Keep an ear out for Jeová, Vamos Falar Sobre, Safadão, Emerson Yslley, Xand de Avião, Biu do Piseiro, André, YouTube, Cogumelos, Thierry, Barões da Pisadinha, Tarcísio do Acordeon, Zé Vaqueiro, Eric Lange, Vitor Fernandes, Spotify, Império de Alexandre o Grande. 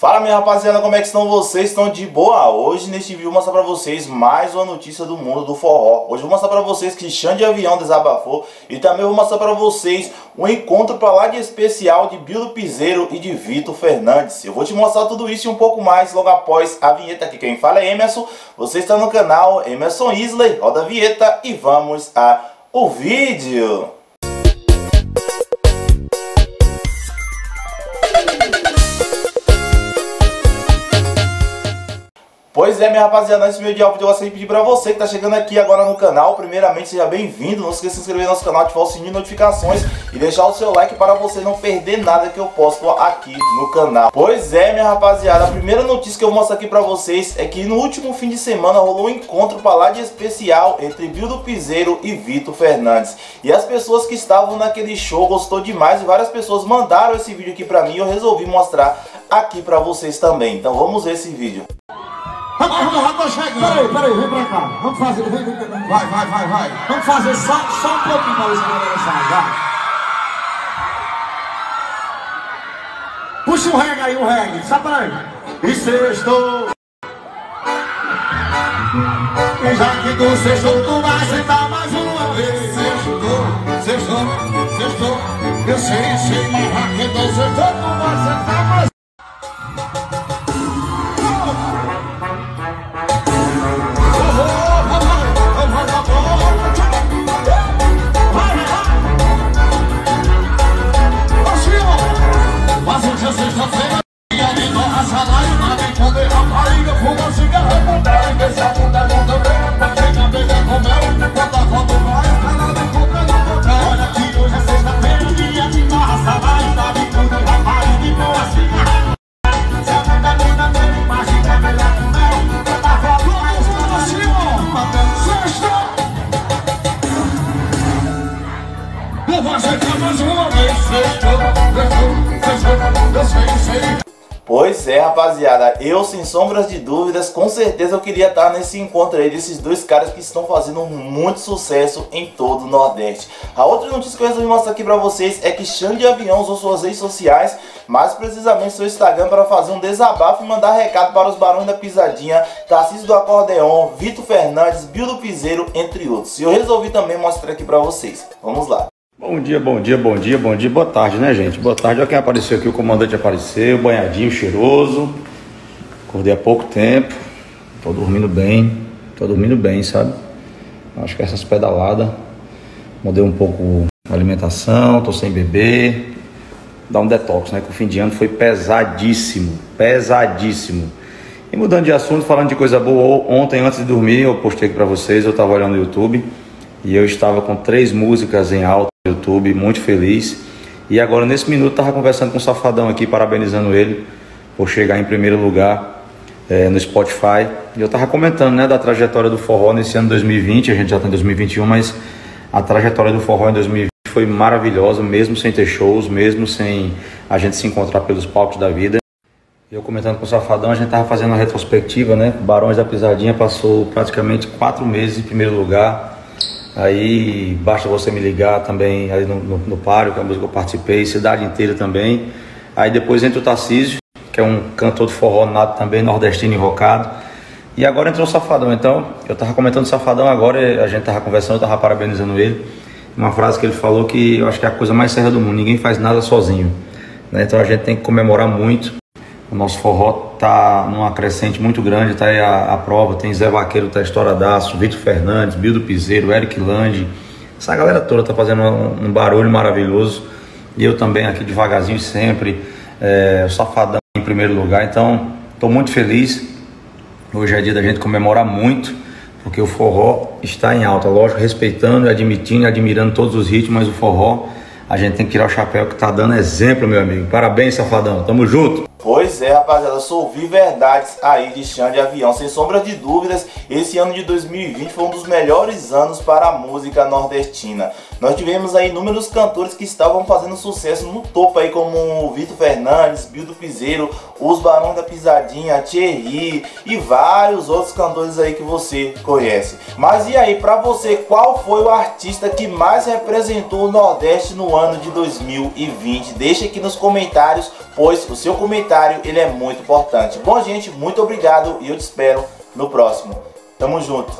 Fala minha rapaziada, como é que estão vocês? Estão de boa? Hoje neste vídeo eu vou mostrar pra vocês mais uma notícia do mundo do forró. Hoje eu vou mostrar pra vocês que Xand de Avião desabafou e também vou mostrar pra vocês um encontro pra lá de especial de Biu do Piseiro e de Vitor Fernandes. Eu vou te mostrar tudo isso e um pouco mais logo após a vinheta. Aqui quem fala é Emerson, você está no canal Emerson Yslley, roda a vinheta e vamos ao vídeo. Pois é, minha rapaziada, nesse meu diálogo eu gostaria de pedir pra você que tá chegando aqui agora no canal, primeiramente seja bem-vindo, não esqueça de se inscrever no nosso canal, ativar o sininho de notificações e deixar o seu like para você não perder nada que eu posto aqui no canal. Pois é, minha rapaziada, a primeira notícia que eu mostro aqui pra vocês é que no último fim de semana rolou um encontro pra lá de especial entre Biu do Piseiro e Vitor Fernandes. E as pessoas que estavam naquele show gostou demais e várias pessoas mandaram esse vídeo aqui pra mim e eu resolvi mostrar aqui pra vocês também. Então vamos ver esse vídeo. Vamos chegar. Peraí, vem pra cá. Vamos fazer, vem. Vai. Vamos fazer só um pouquinho pra ver se a galera sai, vai. Puxa o reggae aí, o reggae. Sai pra aí. E sextou. E já que tu sextou, tu vai sentar mais uma vez. Sextou. Eu sei, mas já que tu sextou, tu vai sentar mais. Pois é, rapaziada, eu sem sombras de dúvidas, com certeza eu queria estar nesse encontro aí desses dois caras que estão fazendo muito sucesso em todo o Nordeste. A outra notícia que eu resolvi mostrar aqui pra vocês é que Xand de Avião usou suas redes sociais, mais precisamente seu Instagram, para fazer um desabafo e mandar recado para os Barões da Pisadinha, Tarcísio do Acordeon, Vitor Fernandes, Biu do Piseiro, entre outros. E eu resolvi também mostrar aqui pra vocês. Vamos lá. Bom dia, boa tarde, né, gente? Boa tarde, olha quem apareceu aqui, o comandante apareceu, banhadinho, cheiroso. Acordei há pouco tempo, tô dormindo bem, sabe? Acho que essas pedaladas, mudei um pouco a alimentação, tô sem beber, dá um detox, né? Que o fim de ano foi pesadíssimo. E mudando de assunto, falando de coisa boa, ontem antes de dormir, eu postei aqui pra vocês, eu tava olhando no YouTube e eu estava com 3 músicas em alta. YouTube, muito feliz. E agora nesse minuto tava conversando com o Safadão aqui, parabenizando ele por chegar em primeiro lugar no Spotify. E eu tava comentando, né, da trajetória do forró nesse ano 2020. A gente já tá em 2021, mas a trajetória do forró em 2020 foi maravilhosa, mesmo sem ter shows, mesmo sem a gente se encontrar pelos palcos da vida. Eu comentando com o Safadão, a gente tava fazendo uma retrospectiva, né? Barões da Pisadinha passou praticamente 4 meses em primeiro lugar. Aí basta você me ligar também aí no Páreo, que é a música que eu participei, cidade inteira também. Aí depois entra o Tarcísio, que é um cantor de forró nato também, nordestino invocado. E agora entrou o Safadão. Então eu tava comentando o Safadão agora, a gente tava conversando, eu tava parabenizando ele. Uma frase que ele falou que eu acho que é a coisa mais séria do mundo: ninguém faz nada sozinho, né? Então a gente tem que comemorar muito. O nosso forró tá numa crescente muito grande, tá aí a prova, tem Zé Vaqueiro, tá estouradaço, Vitor Fernandes, Biu do Piseiro, Eric Lange, essa galera toda tá fazendo um barulho maravilhoso, e eu também aqui devagarzinho sempre, o Safadão em primeiro lugar. Então tô muito feliz, hoje é dia da gente comemorar muito, porque o forró está em alta, lógico, respeitando, admitindo, admirando todos os ritmos, mas o forró, a gente tem que tirar o chapéu que tá dando exemplo, meu amigo. Parabéns, Safadão, tamo junto! Pois é, rapaziada, só ouvi verdades aí de Xand de Avião. Sem sombra de dúvidas, esse ano de 2020 foi um dos melhores anos para a música nordestina. Nós tivemos aí inúmeros cantores que estavam fazendo sucesso no topo aí, como o Vitor Fernandes, Biu do Piseiro, os Barões da Pisadinha, Thierry e vários outros cantores aí que você conhece. Mas e aí, pra você, qual foi o artista que mais representou o Nordeste no ano de 2020? Deixa aqui nos comentários, pois o seu comentário comentário, ele é muito importante. Bom, gente, muito obrigado e eu te espero no próximo. Tamo junto.